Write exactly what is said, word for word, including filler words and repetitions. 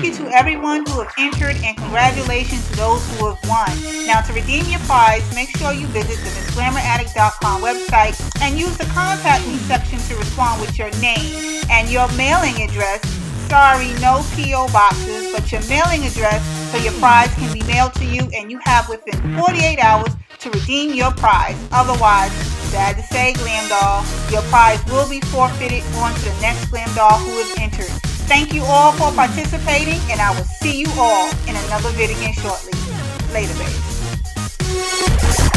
Thank you to everyone who have entered, and congratulations to those who have won. Now, to redeem your prize, make sure you visit the Mz Glamour Addict dot com website and use the Contact Me section to respond with your name and your mailing address. Sorry, no P O boxes, but your mailing address so your prize can be mailed to you, and you have within forty-eight hours to redeem your prize. Otherwise, sad to say, Glam Doll, your prize will be forfeited on to the next Glam Doll who is entered. Thank you all for participating, and I will see you all in another video shortly. Later, baby.